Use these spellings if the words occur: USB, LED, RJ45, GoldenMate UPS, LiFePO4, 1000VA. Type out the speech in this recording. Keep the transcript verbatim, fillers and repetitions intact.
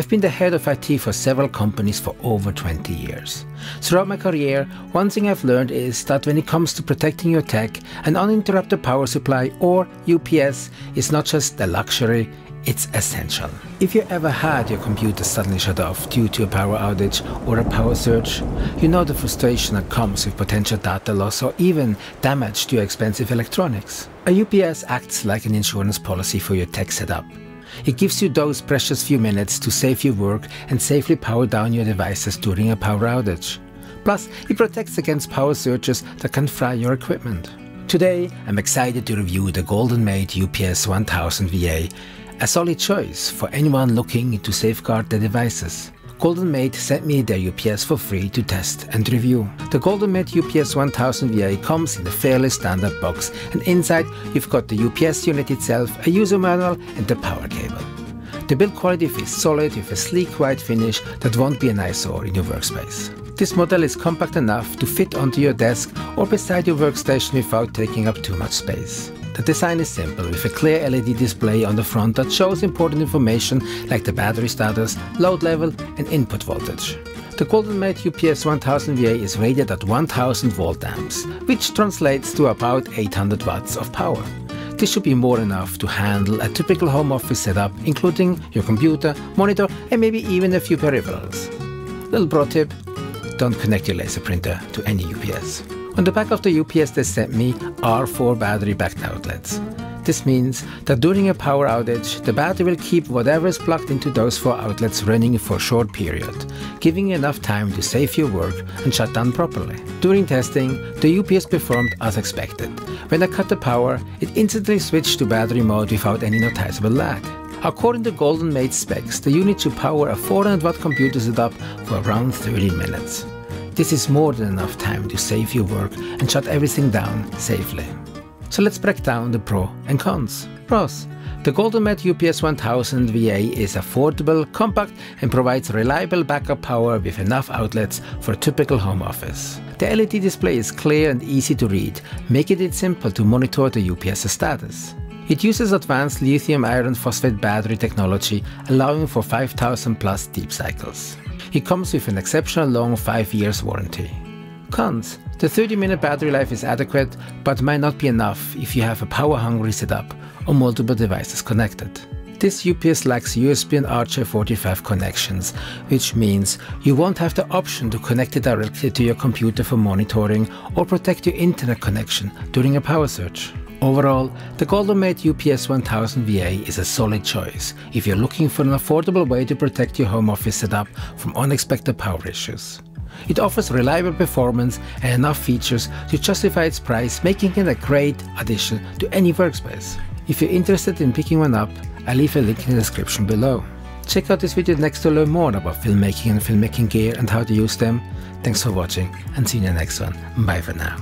I've been the head of I T for several companies for over twenty years. Throughout my career, one thing I've learned is that when it comes to protecting your tech, an uninterrupted power supply or U P S is not just a luxury, it's essential. If you ever had your computer suddenly shut off due to a power outage or a power surge, you know the frustration that comes with potential data loss or even damage to your expensive electronics. A U P S acts like an insurance policy for your tech setup. It gives you those precious few minutes to save your work and safely power down your devices during a power outage. Plus, it protects against power surges that can fry your equipment. Today, I'm excited to review the GoldenMate U P S one thousand V A, a solid choice for anyone looking to safeguard their devices. GoldenMate sent me their U P S for free to test and review. The GoldenMate U P S one thousand V A comes in a fairly standard box, and inside you've got the U P S unit itself, a user manual and the power cable. The build quality is solid with a sleek white finish that won't be an eyesore in your workspace. This model is compact enough to fit onto your desk or beside your workstation without taking up too much space. The design is simple, with a clear L E D display on the front that shows important information like the battery status, load level and input voltage. The GoldenMate U P S one thousand V A is rated at one thousand volt amps, which translates to about eight hundred watts of power. This should be more enough to handle a typical home office setup, including your computer, monitor and maybe even a few peripherals. Little pro tip: don't connect your laser printer to any U P S. On the back of the U P S they sent me are four battery backed outlets. This means that during a power outage, the battery will keep whatever is plugged into those four outlets running for a short period, giving you enough time to save your work and shut down properly. During testing, the U P S performed as expected. When I cut the power, it instantly switched to battery mode without any noticeable lag. According to GoldenMate specs, the unit should power a four hundred watt computer setup for around thirty minutes. This is more than enough time to save your work and shut everything down safely. So let's break down the pros and cons. Pros: the GoldenMate U P S one thousand V A is affordable, compact and provides reliable backup power with enough outlets for a typical home office. The L E D display is clear and easy to read, making it simple to monitor the U P S status. It uses advanced lithium iron phosphate battery technology, allowing for five thousand plus deep cycles. It comes with an exceptional long five years warranty. Cons: the thirty minute battery life is adequate, but might not be enough if you have a power-hungry setup or multiple devices connected. This U P S lacks U S B and R J forty-five connections, which means you won't have the option to connect it directly to your computer for monitoring or protect your internet connection during a power surge. Overall, the GoldenMate U P S one thousand V A is a solid choice if you're looking for an affordable way to protect your home office setup from unexpected power issues. It offers reliable performance and enough features to justify its price, making it a great addition to any workspace. If you're interested in picking one up, I'll leave a link in the description below. Check out this video next to learn more about filmmaking and filmmaking gear and how to use them. Thanks for watching and see you in the next one. Bye for now.